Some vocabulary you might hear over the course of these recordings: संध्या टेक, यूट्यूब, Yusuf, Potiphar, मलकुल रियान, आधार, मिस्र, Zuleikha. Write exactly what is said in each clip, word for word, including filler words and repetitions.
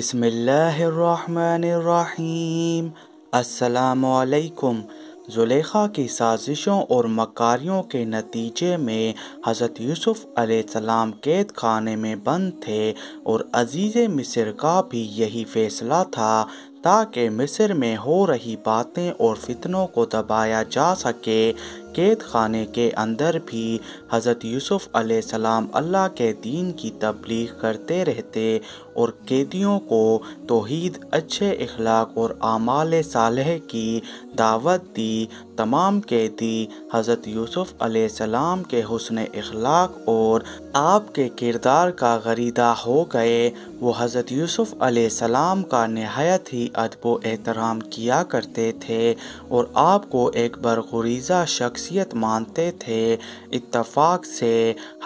बिस्मिल्लाहिर्रहमानिर्रहीम। अस्सलामुअलैकुम। जुलेखा की साजिशों और मकारियों के नतीजे में हज़रत यूसुफ़ अलैहिस्सलाम कैद खाने में बंद थे और अज़ीज़े मिस्र का भी यही फ़ैसला था ताकि मिस्र में हो रही बातें और फितनों को दबाया जा सके। कैद खाने के अंदर भी हज़रत यूसुफ़ अलैहिस्सलाम अल्लाह के दीन की तबलीग करते रहते और कैदियों को तौहीद, अच्छे इखलाक और आमाल सालेह की दावत दी। तमाम कैदी हज़रत यूसुफ़ अलैहिस्सलाम के हुस्न इखलाक और आपके किरदार का गरीदा हो गए। वो हज़रत यूसुफ़ अलैहिस्सलाम का नहायत ही अदब व एहतराम किया करते थे और आपको एक बरगुरीज़ा शख्सियत मानते थे। इत्तफाक से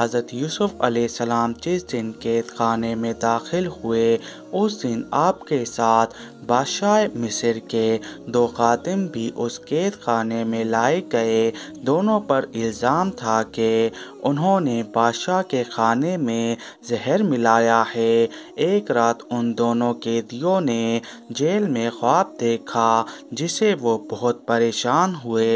हज़रत यूसुफ़ अलैहिस्सलाम जिस दिन कैद खाने में दाखिल हुए उस दिन आपके साथ बादशाह मिस्र के दो खादिम भी उस कैद खाने में लाए गए। दोनों पर इल्ज़ाम था कि उन्होंने बादशाह के खाने में जहर मिलाया है। एक रात उन दोनों कैदियों ने जेल में ख्वाब देखा जिसे वो बहुत परेशान हुए।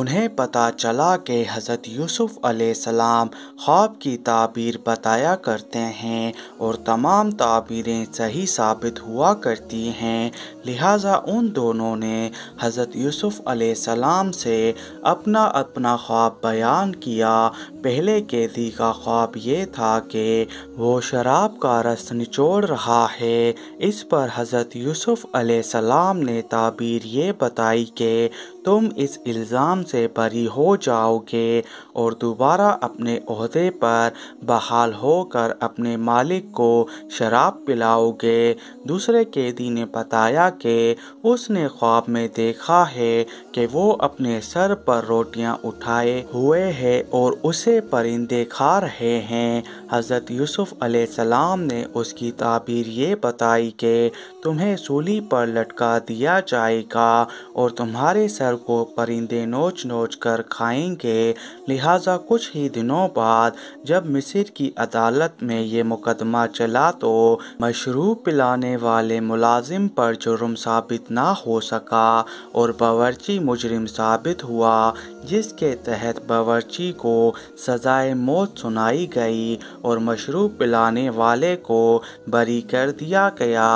उन्हें पता चला कि हज़रत यूसुफ़ अलैहिस्सलाम ख्वाब की ताबीर बताया करते हैं और तमाम ताबीरें सही साबित हुआ करती हैं। लिहाजा उन दोनों ने हज़रत यूसुफ़ अलैहिस्सलाम से अपना अपना ख्वाब बयान किया। पहले कैदी का ख्वाब ये था कि वो शराब का रस निचोड़ रहा है। इस पर हज़रत यूसुफ़ अलैहिस्सलाम ने ताबीर ये बताई कि तुम इस इल्ज़ाम से बरी हो जाओगे और दोबारा अपने ओहदे पर बहाल होकर अपने मालिक को शराब पिलाओगे। दूसरे कैदी ने बताया कि उसने ख्वाब में देखा है कि वो अपने सर पर रोटियां उठाए हुए है और उसे परिंदे खा रहे हैं। हज़रत यूसुफ़ अलैहिस्सलाम ने उसकी ताबीर ये बताई कि तुम्हें सूली पर लटका दिया जाएगा और तुम्हारे सर को परिंदे नोच नोच कर खाएंगे। लिहाजा कुछ ही दिनों बाद जब मिस्र की अदालत में ये मुकदमा चला तो मशरूब पिलाने वाले मुलाजिम पर जुर्म साबित ना हो सका और बावर्ची मुजरिम साबित हुआ, जिसके तहत बावर्ची को सजाए मौत सुनाई गई और मशरूब पिलाने वाले को बरी कर दिया गया।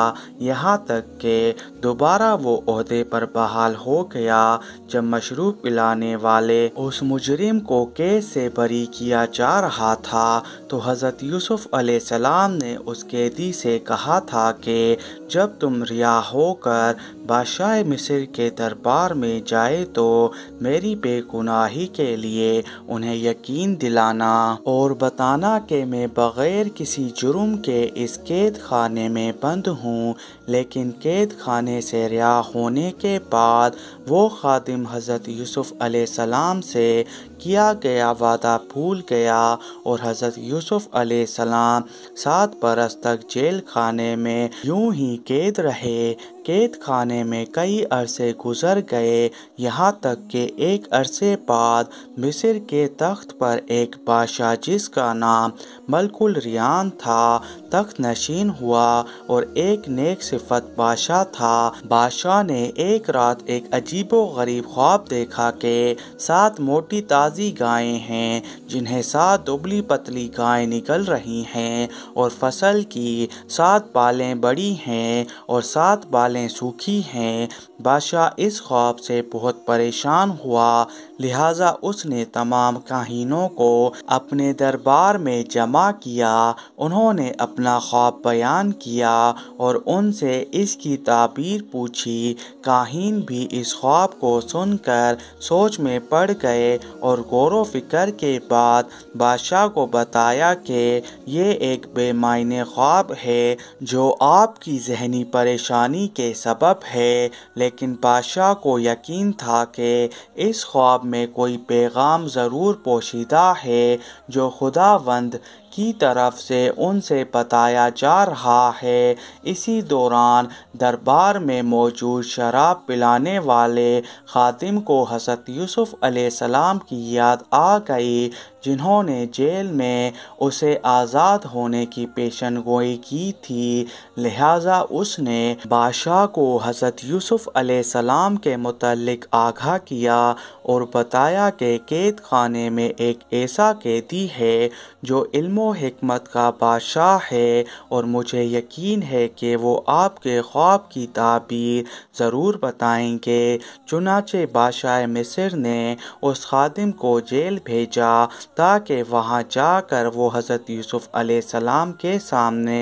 यहाँ तक कि दोबारा वो ओहदे पर बहाल हो गया। जब मशरूब पिलाने वाले उस मुजरिम को कैद से बरी किया जा रहा था तो हज़रत यूसुफ़ अलैहिस्सलाम ने उस कैदी से कहा था कि जब तुम रिहा होकर बादशाह मिस्र के दरबार में जाए तो मेरी बेगुनाही के लिए उन्हें यकीन दिलाना और बताना कि मैं बग़ैर किसी जुर्म के इस कैद खाने में बंद हूँ। लेकिन कैद खाने से रिहा होने के बाद वो खादिम हज़रत यूसुफ़ अलैहिस्सलाम से किया गया वादा भूल गया और हज़रत यूसुफ़ अलैहिस्सलाम सात बरस तक जेल खाने में यूं ही कैद रहे। कैद खाने में कई अरसे गुजर गए, यहाँ तक कि एक अरसे बाद मिस्र के तख्त पर एक बादशाह जिसका नाम मलकुल रियान था तख्त नशीन हुआ और एक नेक सिफत बादशाह था। बादशाह ने एक रात एक अजीबो गरीब ख्वाब देखा कि सात मोटी ताज़ी गायें हैं जिन्हें सात दुबली पतली गायें निकल रही हैं और फसल की सात बालें बड़ी हैं और सात बालें सूखी हैं। बादशाह इस ख्वाब से बहुत परेशान हुआ, लिहाजा उसने तमाम काहिनों को अपने दरबार में जमा किया। उन्होंने अपना ख्वाब बयान किया और उनसे इसकी ताबीर पूछी। काहिन भी इस ख्वाब को सुनकर सोच में पड़ गए और गौर फिकर के बाद बादशाह को बताया कि ये एक बेमायने ख्वाब है जो आपकी जहनी परेशानी के सबब है। लेकिन बादशाह को यकीन था कि इस ख्वाब में कोई पैगाम ज़रूर पोशीदा है जो खुदावंद की तरफ से उनसे बताया जा रहा है। इसी दौरान दरबार में मौजूद शराब पिलाने वाले खादिम को हज़रत यूसुफ़ अलैहिस्सलाम की याद आ गई जिन्होंने जेल में उसे आज़ाद होने की पेशन गोई की थी। लिहाजा उसने बादशाह को हज़रत यूसुफ अलैहिस्सलाम के मुतालिक आगाह किया और बताया कि कैद खाने में एक ऐसा कैदी है जो इल्म व हिकमत का बादशाह है और मुझे यकीन है कि वो आपके ख्वाब की ताबीर ज़रूर बताएंगे। चुनाचे बादशाह मिस्र ने उस खादिम को जेल भेजा ताकि वहाँ जाकर वो हज़रत यूसुफ अलैहिस्सलाम के सामने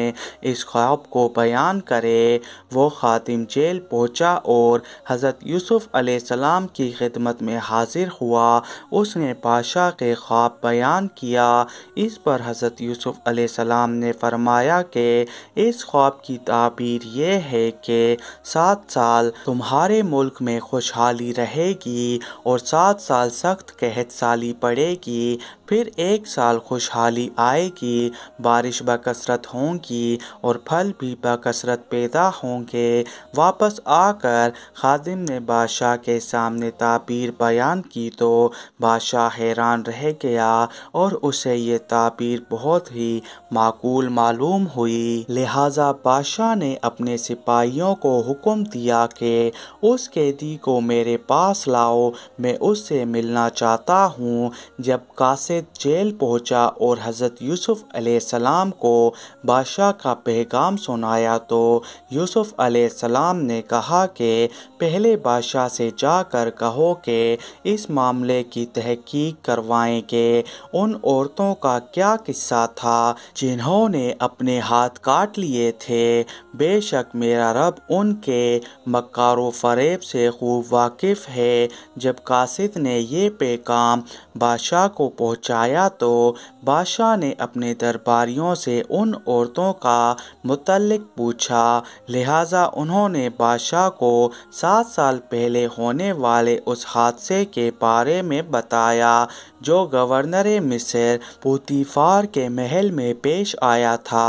इस ख्वाब को बयान करे। वो खादिम जेल पहुँचा और हज़रत यूसुफ अलैहिस्सलाम की खिदमत में हाजिर हुआ। उसने बादशाह के ख्वाब बयान किया। इस पर हज़रत यूसुफ अलैहिस्सलाम ने फरमाया कि इस ख्वाब की ताबीर यह है कि सात साल तुम्हारे मुल्क में खुशहाली रहेगी और सात साल सख्त कहत साली पड़ेगी, फिर एक साल खुशहाली आएगी, बारिश बकसरत होंगी और फल भी बकसरत पैदा होंगे। वापस आकर खादिम ने बादशाह के सामने ताबीर बयान की तो बादशाह हैरान रह गया और उसे ये ताबीर बहुत ही माकूल मालूम हुई। लिहाजा बादशाह ने अपने सिपाहियों को हुक्म दिया कि उस कैदी को मेरे पास लाओ, मैं उससे मिलना चाहता हूँ। जब कासे जेल पहुंचा और हज़रत यूसुफ अलैहिस्सलाम को बादशाह का पैगाम सुनाया तो यूसुफ अलैहिस्सलाम ने कहा कि पहले बादशाह से जाकर कहो कि इस मामले की तहकीक करवाएं कि उन औरतों का क्या किस्सा था जिन्होंने अपने हाथ काट लिए थे। बेशक मेरा रब उनके मकारो फरेब से खूब वाकिफ़ है। जब कासिद ने ये पैगाम बादशाह को पहुँचाया तो बादशाह ने अपने दरबारियों से उन औरतों का मुतल्लिक पूछा। लिहाजा उन्होंने बादशाह को सात साल पहले होने वाले उस हादसे के बारे में बताया जो गवर्नर मिस्र पोतीफार के महल में पेश आया था।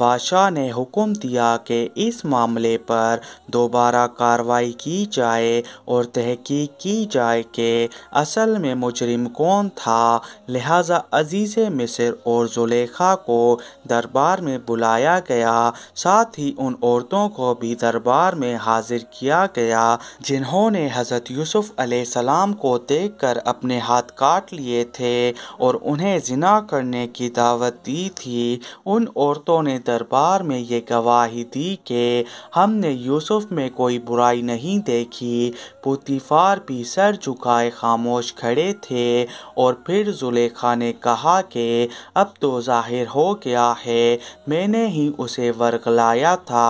बादशाह ने हुक्म दिया कि इस मामले पर दोबारा कार्रवाई की जाए और तहकीक की जाए कि असल में मुजरिम कौन था। लिहाजा अजीज़े मिस्र और जुलेखा को दरबार में बुलाया गया, साथ ही उन औरतों को भी दरबार में हाजिर किया गया जिन्होंने हज़रत यूसुफ अलैहिस्सलाम को देखकर अपने हाथ काट लिए थे और उन्हें जिना करने की दावत दी थी। उन औरतों ने दरबार में ये गवाही दी कि हमने यूसुफ में कोई बुराई नहीं देखी। पोतीफार भी सर झुकाए खामोश खड़े थे और फिर जुलेखा ने कहा कि अब तो जाहिर हो गया है, मैंने ही उसे वर्गलाया था।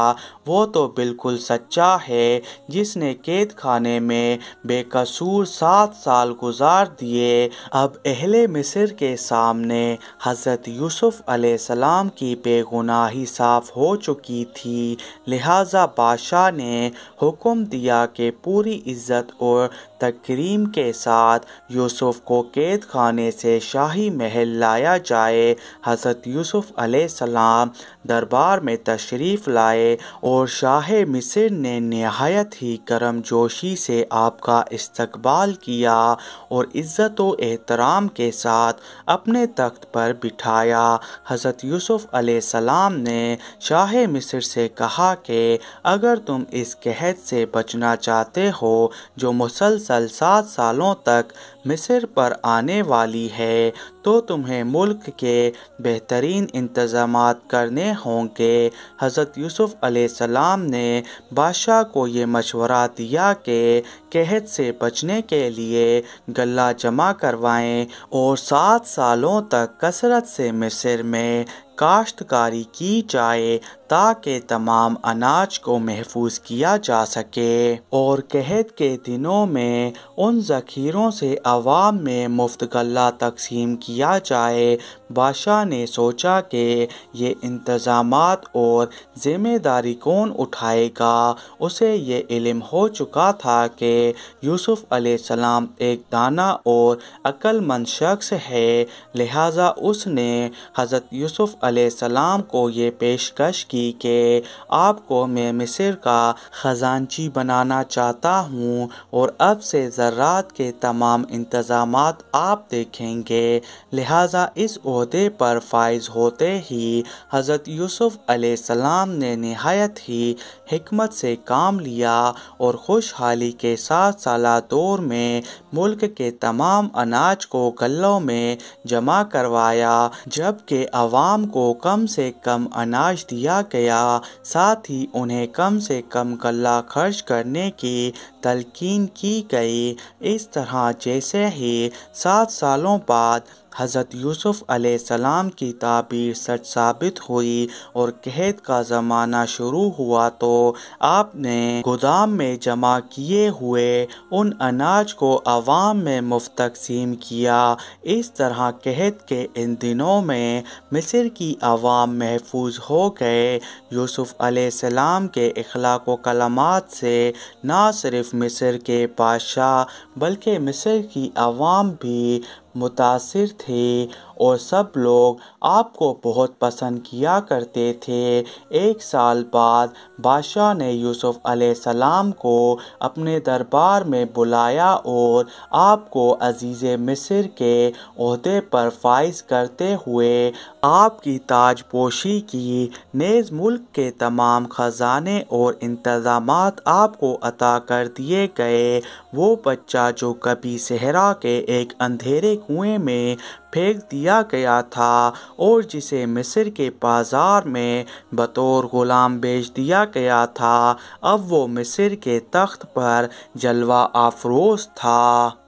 वो तो बिल्कुल सच्चा है जिसने कैद खाने में बेकसूर सात साल गुजार दिए। अब अहले मिस्र के सामने हज़रत यूसुफ अलैहिस्सलाम की बेगुनाही साफ हो चुकी थी। लिहाजा बादशाह ने हुक्म दिया कि पूरी इज्जत और तकरीम के साथ यूसुफ को कैद खाने से शाही महल लाया जाए। हज़रत यूसुफ अलैहिस्सलाम दरबार में तशरीफ़ लाए और शाह मिस्र ने नहायत ही करम जोशी से आपका इस्तकबाल किया और इज़्ज़त व एहतराम के साथ अपने तख्त पर बिठाया। हज़रत यूसुफ अलैहिस्सलाम ने शाह मिस्र से कहा कि अगर तुम इस कहत से बचना चाहते हो जो मुसलसल सात सालों तक मिस्र पर आने वाली है, तो तुम्हें मुल्क के बेहतरीन इंतज़ाम करने होंगे। हज़रत यूसुफ अलैहिस्सलाम ने बादशाह को ये मशवरा दिया कि कहत से बचने के लिए गल्ला जमा करवाएं और सात सालों तक कसरत से मिस्र में काश्तकारी की जाए ताकि तमाम अनाज को महफूज किया जा सके और कहत के दिनों में उन ज़खीरों से आवाम में मुफ्त गल्ला तकसीम किया जाए। बादशाह ने सोचा कि ये इंतज़ामात और ज़िम्मेदारी कौन उठाएगा। उसे ये इल्म हो चुका था कि यूसुफ अलैहिस्सलाम एक दाना और अक्लमंद शख्स है। लिहाजा उसने हज़रत यूसुफ अलैहिस्सलाम को ये पेशकश की थी कि आपको मैं मिस्र का खजांची बनाना चाहता हूँ और अब से ज़रात के तमाम इंतज़ाम आप देखेंगे। लिहाजा इस ओहदे पर फाइज होते ही हज़रत यूसुफ अलैहिस्सलाम ने नहायत ही हिकमत से काम लिया और खुशहाली के साथ साला दौर में मुल्क के तमाम अनाज को गल्लों में जमा करवाया, जबकि आवाम को कम से कम अनाज दिया गया, साथ ही उन्हें कम से कम गल्ला खर्च करने की तलकीन की गई। इस तरह जैसे ही सात सालों बाद हज़रत यूसुफ अलैहिस्सलाम की ताबीर सच साबित हुई और कहत का ज़माना शुरू हुआ, तो आपने गोदाम में जमा किए हुए उन अनाज को आवाम में मुफ्त तकसीम किया। इस तरह कहत के इन दिनों में मिस्र की आवाम महफूज हो गए। यूसुफ अलैहिस्सलाम के इखलाक व कलामात से ना सिर्फ मिस्र के बादशाह बल्कि मिस्र की आवाम भी मुतासिर थे और सब लोग आपको बहुत पसंद किया करते थे। एक साल बाद बादशाह ने यूसुफ अलैहिस्सलाम को अपने दरबार में बुलाया और आपको अजीज़े मिस्र के ओहदे पर फाइज करते हुए आपकी ताजपोशी की, नेज़ मुल्क के तमाम ख़जाने और इंतज़ामात आपको अता कर दिए गए। वो बच्चा जो कभी सहरा के एक अंधेरे कुएं में फेंक दिया गया था और जिसे मिस्र के बाजार में बतौर ग़ुलाम बेच दिया गया था, अब वो मिस्र के तख्त पर जलवा आफ़रोज़ था।